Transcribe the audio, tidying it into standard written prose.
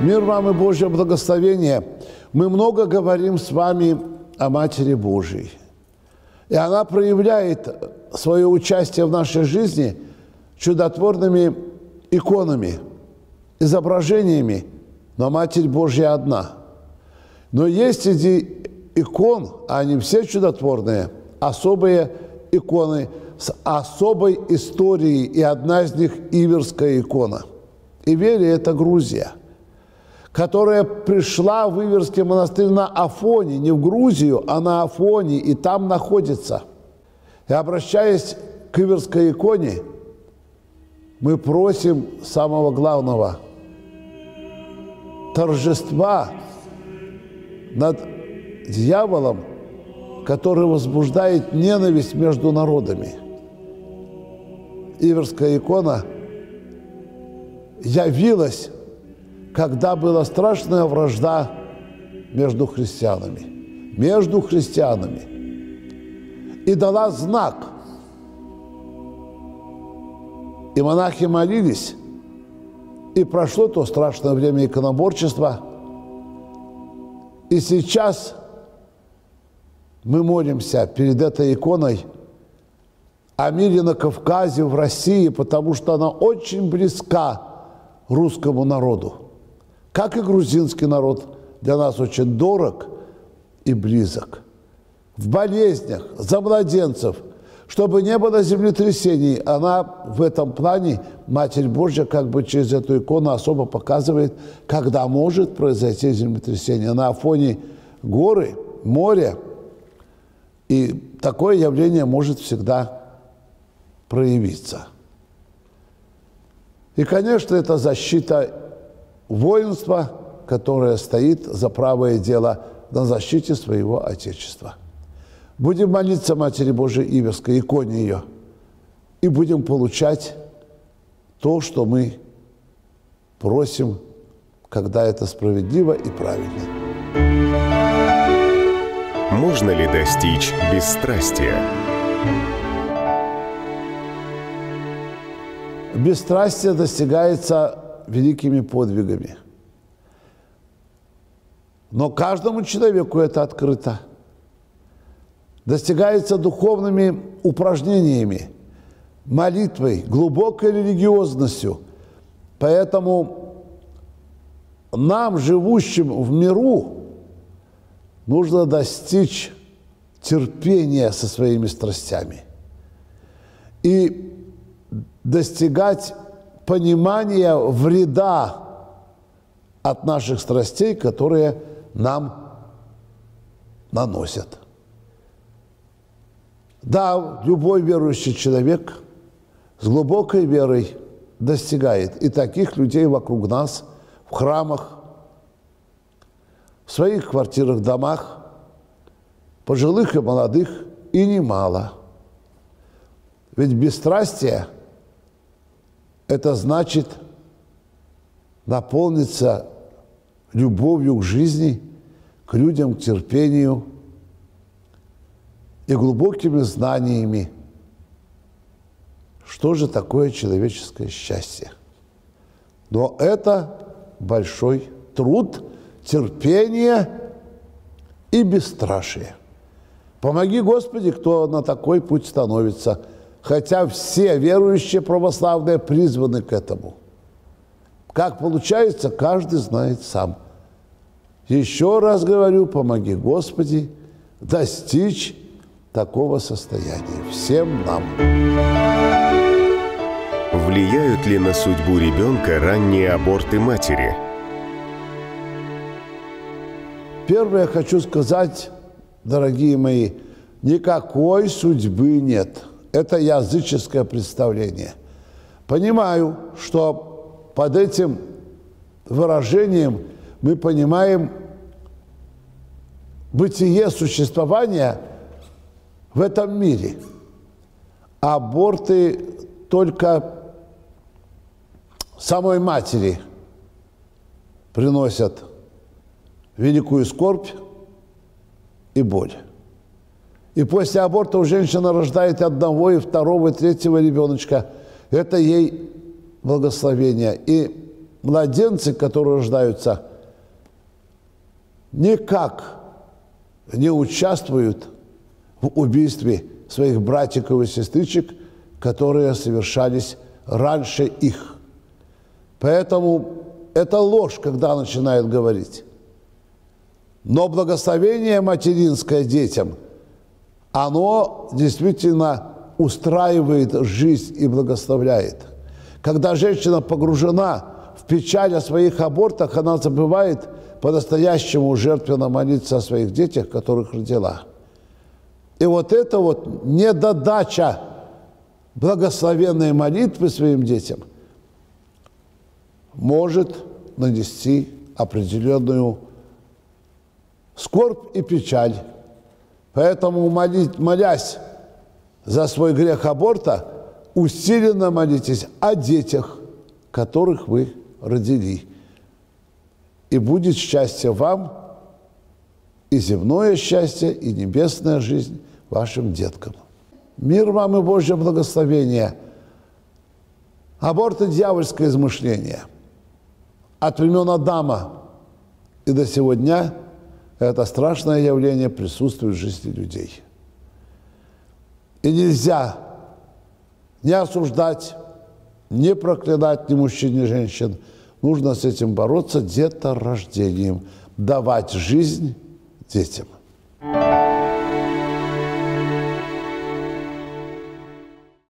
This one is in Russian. Мир вам и Божье благословение. Мы много говорим с вами о Матери Божьей. И она проявляет свое участие в нашей жизни чудотворными иконами, изображениями. Но Матерь Божья одна. Но есть среди икон, а они все чудотворные, особые иконы с особой историей. И одна из них – Иверская икона. Иверия – это Грузия, которая пришла в Иверский монастырь на Афоне, не в Грузию, а на Афоне, и там находится. И обращаясь к Иверской иконе, мы просим самого главного – торжества над дьяволом, который возбуждает ненависть между народами. Иверская икона явилась, когда была страшная вражда между христианами. И дала знак. И монахи молились. И прошло то страшное время иконоборчества. И сейчас мы молимся перед этой иконой о мире на Кавказе, в России, потому что она очень близка русскому народу. Как и грузинский народ для нас очень дорог и близок. В болезнях, за младенцев, чтобы не было землетрясений, она в этом плане, Матерь Божья, как бы через эту икону особо показывает, когда может произойти землетрясение. На фоне горы, моря, и такое явление может всегда проявиться. И, конечно, это защита воинство, которое стоит за правое дело на защите своего Отечества. Будем молиться Матери Божией Иверской, иконе ее, и будем получать то, что мы просим, когда это справедливо и правильно. Можно ли достичь бесстрастия? Бесстрастие достигается великими подвигами. Но каждому человеку это открыто. Достигается духовными упражнениями, молитвой, глубокой религиозностью. Поэтому нам, живущим в миру, нужно достичь терпения со своими страстями и достигать понимание вреда от наших страстей, которые нам наносят. Да, любой верующий человек с глубокой верой достигает. И таких людей вокруг нас, в храмах, в своих квартирах, домах, пожилых и молодых, и немало. Ведь бесстрастие — это значит наполниться любовью к жизни, к людям, к терпению и глубокими знаниями, что же такое человеческое счастье. Но это большой труд, терпение и бесстрашие. Помоги, Господи, кто на такой путь становится. Хотя все верующие православные призваны к этому. Как получается, каждый знает сам. Еще раз говорю, помоги, Господи, достичь такого состояния всем нам. Влияют ли на судьбу ребенка ранние аборты матери? Первое хочу сказать, дорогие мои, никакой судьбы нет. Это языческое представление. Понимаю, что под этим выражением мы понимаем бытие существования в этом мире. Аборты только самой матери приносят великую скорбь и боль. И после аборта у женщины рождает одного, и второго, и третьего ребеночка. Это ей благословение. И младенцы, которые рождаются, никак не участвуют в убийстве своих братиков и сестричек, которые совершались раньше их. Поэтому это ложь, когда начинают говорить. Но благословение материнское детям, оно действительно устраивает жизнь и благословляет. Когда женщина погружена в печаль о своих абортах, она забывает по-настоящему жертвенно молиться о своих детях, которых родила. И вот это вот недодача благословенной молитвы своим детям может нанести определенную скорбь и печаль. Поэтому, молясь за свой грех аборта, усиленно молитесь о детях, которых вы родили. И будет счастье вам, и земное счастье, и небесная жизнь вашим деткам. Мир вам и Божье благословение. Аборт – дьявольское измышление. От времен Адама и до сего дня это страшное явление присутствует в жизни людей. И нельзя ни осуждать, ни проклинать ни мужчин, ни женщин. Нужно с этим бороться деторождением, давать жизнь детям.